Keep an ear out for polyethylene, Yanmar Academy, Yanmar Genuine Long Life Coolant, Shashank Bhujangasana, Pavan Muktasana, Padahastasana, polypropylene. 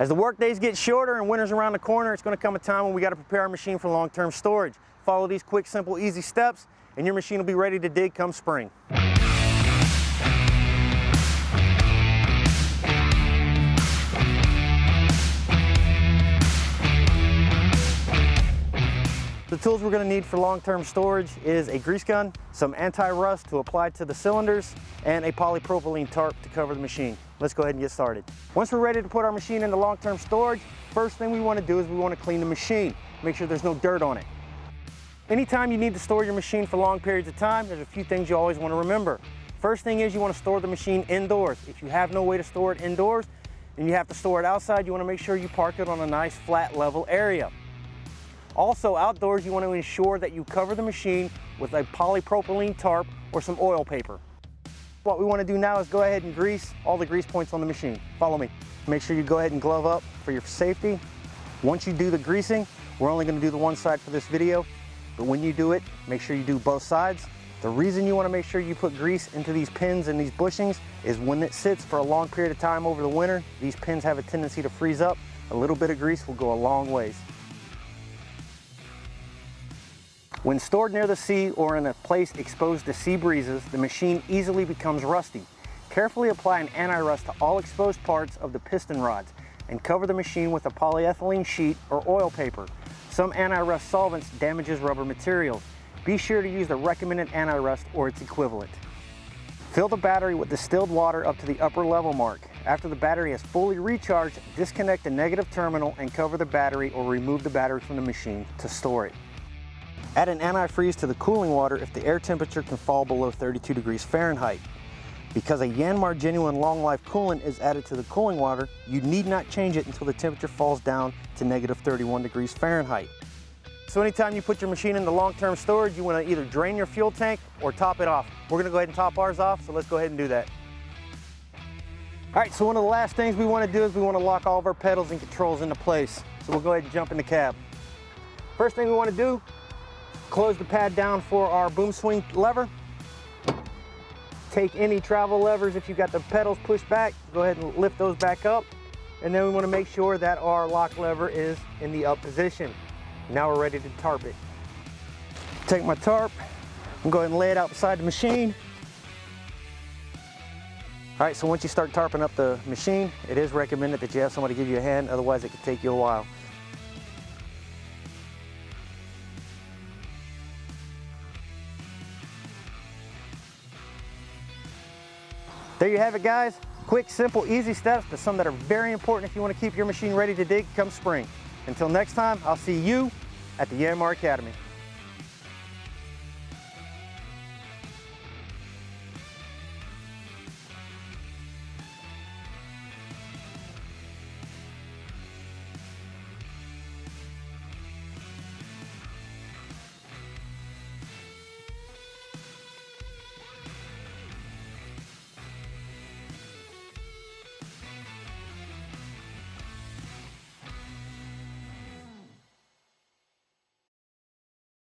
As the work days get shorter and winter's around the corner, it's going to come a time when we got to prepare our machine for long-term storage. Follow these quick, simple, easy steps, and your machine will be ready to dig come spring. The tools we're going to need for long-term storage is a grease gun, some anti-rust to apply to the cylinders, and a polypropylene tarp to cover the machine. Let's go ahead and get started. Once we're ready to put our machine into long-term storage, first thing we want to do is we want to clean the machine, make sure there's no dirt on it. Anytime you need to store your machine for long periods of time, there's a few things you always want to remember. First thing is you want to store the machine indoors. If you have no way to store it indoors and you have to store it outside, you want to make sure you park it on a nice flat level area. Also, outdoors, you want to ensure that you cover the machine with a polypropylene tarp or some oil paper. What we want to do now is go ahead and grease all the grease points on the machine. Follow me. Make sure you go ahead and glove up for your safety. Once you do the greasing, we're only going to do the one side for this video, but when you do it, make sure you do both sides. The reason you want to make sure you put grease into these pins and these bushings is when it sits for a long period of time over the winter, these pins have a tendency to freeze up. A little bit of grease will go a long ways. When stored near the sea or in a place exposed to sea breezes, the machine easily becomes rusty. Carefully apply an anti-rust to all exposed parts of the piston rods and cover the machine with a polyethylene sheet or oil paper. Some anti-rust solvents damages rubber materials. Be sure to use the recommended anti-rust or its equivalent. Fill the battery with distilled water up to the upper level mark. After the battery has fully recharged, disconnect the negative terminal and cover the battery or remove the battery from the machine to store it. Add an antifreeze to the cooling water if the air temperature can fall below 32 degrees Fahrenheit. Because a Yanmar Genuine Long Life Coolant is added to the cooling water, you need not change it until the temperature falls down to negative 31 degrees Fahrenheit. So anytime you put your machine into long-term storage, you want to either drain your fuel tank or top it off. We're going to go ahead and top ours off, so let's go ahead and do that. All right, so one of the last things we want to do is we want to lock all of our pedals and controls into place. So we'll go ahead and jump in the cab. First thing we want to do, close the pad down for our boom swing lever. Take any travel levers. If you've got the pedals pushed back, go ahead and lift those back up. And then we want to make sure that our lock lever is in the up position. Now we're ready to tarp it. Take my tarp. I'm going to go ahead and lay it out beside the machine. All right, so once you start tarping up the machine, it is recommended that you have somebody give you a hand, otherwise it could take you a while. There you have it, guys. Quick, simple, easy steps, but some that are very important if you want to keep your machine ready to dig come spring. Until next time, I'll see you at the Yanmar Academy.